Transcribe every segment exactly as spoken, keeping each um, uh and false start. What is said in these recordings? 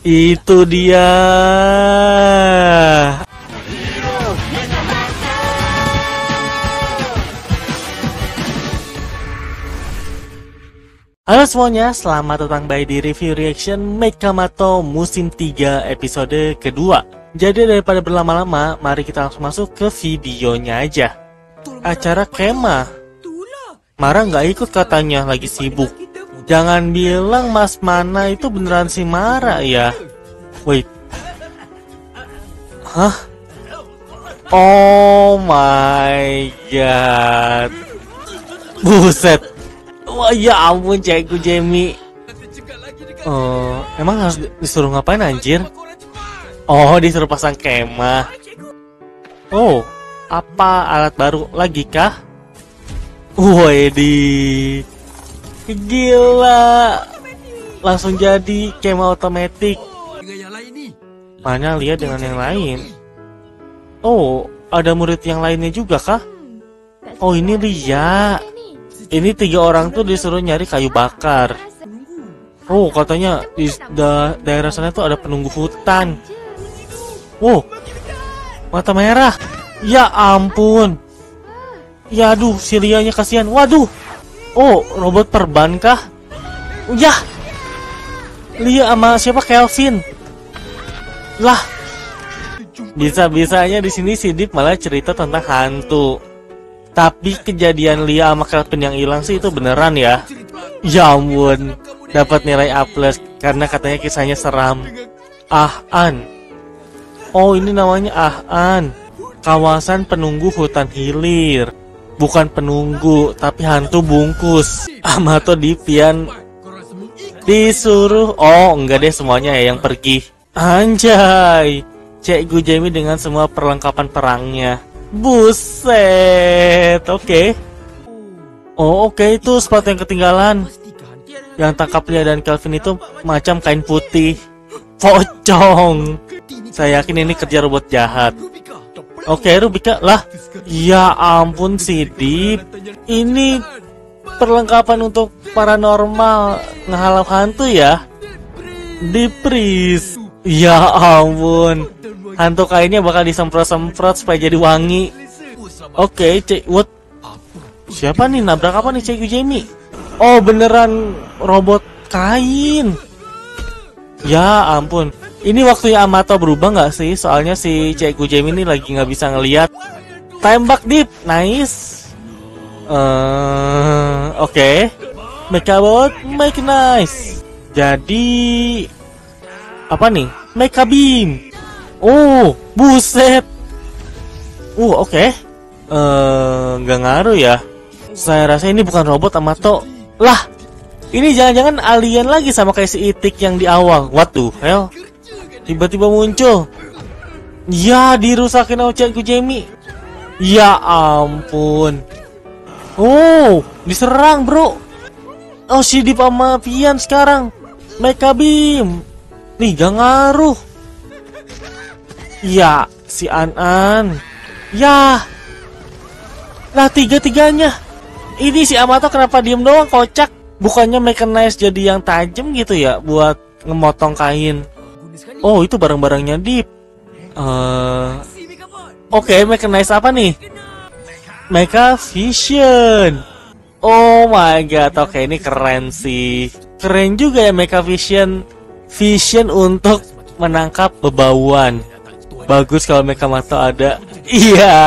Itu dia. Halo semuanya, selamat datang by di review reaction Mechamato Musim tiga episode kedua. Jadi daripada berlama-lama, mari kita langsung masuk ke videonya aja. Acara Kemah. Mara nggak ikut katanya, lagi sibuk. Jangan bilang Mas Mana itu beneran si Mara ya. Wait. Hah? Oh my god. Buset. Wah ya ampun Cikgu Jemi. Uh, emang harus disuruh ngapain anjir? Oh, disuruh pasang kemah. Oh, apa alat baru lagi kah? Wedi. Gila, langsung jadi kemah otomatis. Mana lihat dengan yang lain? Oh, ada murid yang lainnya juga kah? Oh, ini Riya. Ini tiga orang tuh disuruh nyari kayu bakar. Oh, katanya di da daerah sana tuh ada penunggu hutan. Wow, mata merah. Ya ampun. Ya aduh, si Rianya kasihan. Waduh. Oh, robot perban kah? Yah, Lia sama siapa Kelvin? Lah, bisa-bisanya di sini si Deep malah cerita tentang hantu. Tapi kejadian Lia sama Kelvin yang hilang sih itu beneran ya? Ya ampun, dapat nilai A plus karena katanya kisahnya seram. Ah An. Oh, ini namanya Ah An. Kawasan penunggu hutan hilir. Bukan penunggu, tapi hantu bungkus. Amato Dipian disuruh. Oh, enggak deh semuanya ya yang pergi. Anjay. Cikgu Jemi dengan semua perlengkapan perangnya. Buset. Oke. Okay. Oh, oke okay, itu sepatu yang ketinggalan. Yang tangkap Lia dan Kelvin itu macam kain putih. Pocong. Saya yakin ini kerja robot jahat. Oke, okay, Rubika lah. Ya ampun si Deep. Ini perlengkapan untuk paranormal ngehalau hantu ya. Dipris. Ya ampun. Hantu kainnya bakal disemprot-semprot supaya jadi wangi. Oke, okay, cek what? Siapa nih nabrak apa nih Cikgu Jemi? Oh, beneran robot kain. Ya ampun. Ini waktunya Amato berubah nggak sih? Soalnya si Cikgu Jemi ini lagi nggak bisa ngelihat. Tembak Deep, nice. Uh, Oke, okay. Mechabot, make nice. Jadi apa nih? Mechabeam. Oh, buset. Uh, oke. Okay. Uh, nggak ngaruh ya. Saya rasa ini bukan robot Amato. Lah, ini jangan-jangan alien lagi sama kayak si Itik yang di awal. What the hell? Tiba-tiba muncul. Ya, dirusakin sama Cikgu Jemi. Ya ampun. Oh, diserang bro. Oh, si Deep sama Pian sekarang. Mechabeam. Nih, gak ngaruh. Ya, si An An. Ya. Lah, tiga-tiganya. Ini si Amato kenapa diem doang, kocak. Bukannya mechanize jadi yang tajam gitu ya, buat ngemotong kain. Oh, itu barang-barangnya Deep. Uh, Oke, okay, mechanize apa nih? Mecha Vision. Oh my god, oke okay, ini keren sih. Keren juga ya Mecha Vision. Vision untuk menangkap bebauan. Bagus kalau Mechamato ada. Iya.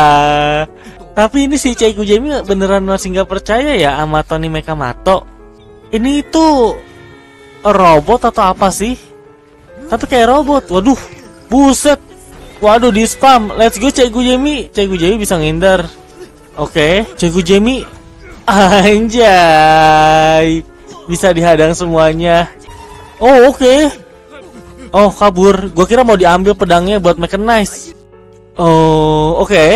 Tapi ini si Cikgu Jemi beneran masih nggak percaya ya Amato nih Mechamato. Ini itu robot atau apa sih? Tapi kayak robot, waduh, buset, waduh di spam, let's go Cikgu Jemi, Cikgu Jemi bisa ngindar, oke, okay. Cikgu Jemi, anjay, bisa dihadang semuanya, oh oke, okay. Oh kabur, gue kira mau diambil pedangnya buat mechanize, oh oke, okay.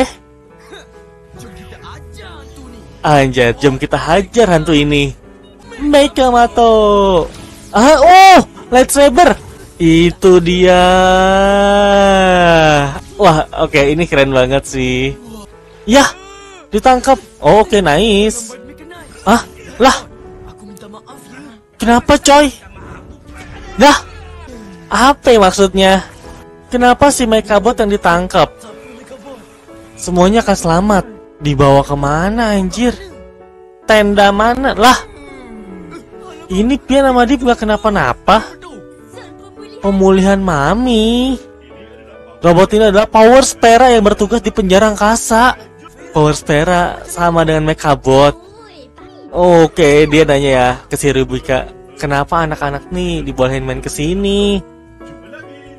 Anjay, jom kita hajar hantu ini, Mechamato, ah oh, lightsaber. Itu dia. Wah, oke okay, ini keren banget sih. Yah, ditangkap. Oh, oke okay, nice. Ah, lah. Kenapa coy? Dah. Apa maksudnya? Kenapa si Mechabot yang ditangkap? Semuanya akan selamat. Dibawa kemana anjir? Tenda mana? Lah, ini Pia nama Deep gak kenapa-napa. Pemulihan Mami. Robot ini adalah Power Sphera yang bertugas di penjara angkasa. Power Sphera sama dengan Mechabot. Oke, dia nanya ya ke si Rubica, kenapa anak-anak nih dibolehin main kesini?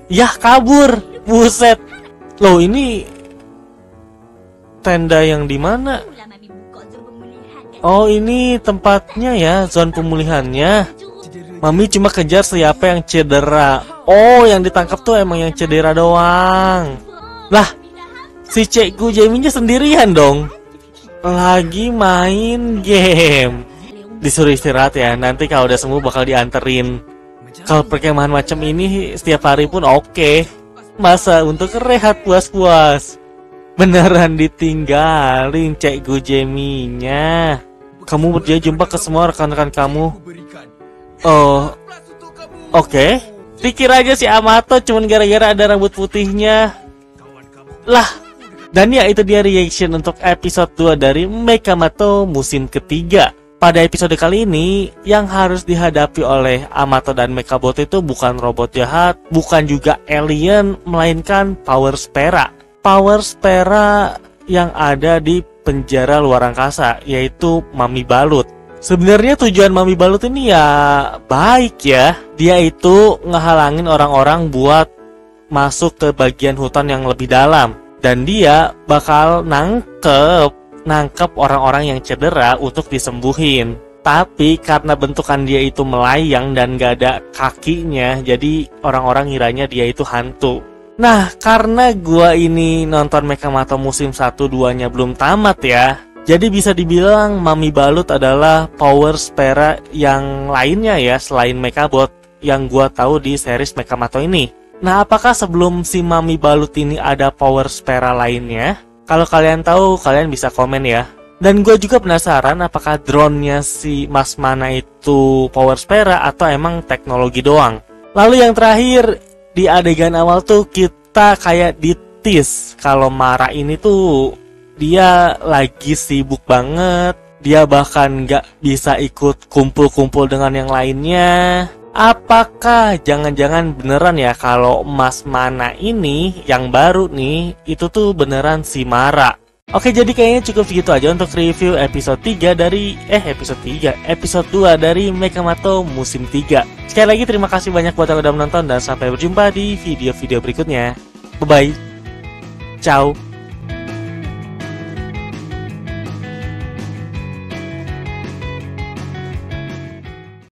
Yah, kabur. Buset. Loh, ini tenda yang di mana? Oh, ini tempatnya ya, zona pemulihannya. Mami cuma kejar siapa yang cedera. Oh, yang ditangkap tuh emang yang cedera doang. Lah, si Cikgu Jemi-nya sendirian dong. Lagi main game. Disuruh istirahat ya, nanti kalau udah sembuh bakal dianterin. Kalau perkemahan macam ini setiap hari pun oke. Masa untuk rehat puas-puas. Beneran ditinggalin Cikgu Jemi-nya. Kamu berjaya jumpa ke semua rekan-rekan kamu. Oh, oke. Okay. Pikir aja si Amato cuman gara-gara ada rambut putihnya. Lah, dan ya itu dia reaction untuk episode dua dari Mechamato musim ketiga. Pada episode kali ini, yang harus dihadapi oleh Amato dan Mechabot itu bukan robot jahat, bukan juga alien, melainkan Power Sphera. Power Sphera yang ada di penjara luar angkasa, yaitu Mami Balut. Sebenarnya tujuan Mami Balut ini ya baik ya. Dia itu ngehalangin orang-orang buat masuk ke bagian hutan yang lebih dalam. Dan dia bakal nangkep, nangkep orang-orang yang cedera untuk disembuhin. Tapi karena bentukan dia itu melayang dan gak ada kakinya, jadi orang-orang ngiranya dia itu hantu. Nah, karena gua ini nonton Mechamato musim satu dua-nya belum tamat ya, jadi bisa dibilang Mami Balut adalah Power Sphera yang lainnya ya, selain Mechabot yang gua tahu di series Mechamato ini. Nah, apakah sebelum si Mami Balut ini ada Power Sphera lainnya? Kalau kalian tahu, kalian bisa komen ya. Dan gua juga penasaran apakah drone-nya si Mas Mana itu Power Sphera atau emang teknologi doang. Lalu yang terakhir, di adegan awal tuh kita kayak ditis kalau Mara ini tuh dia lagi sibuk banget. Dia bahkan gak bisa ikut kumpul-kumpul dengan yang lainnya. Apakah jangan-jangan beneran ya kalau Mas Mana ini yang baru nih, itu tuh beneran si Mara. Oke, jadi kayaknya cukup gitu aja untuk review episode tiga dari... Eh, episode tiga? Episode dua dari Mechamato musim tiga. Sekali lagi terima kasih banyak buat yang udah menonton dan sampai berjumpa di video-video berikutnya. Bye-bye. Ciao.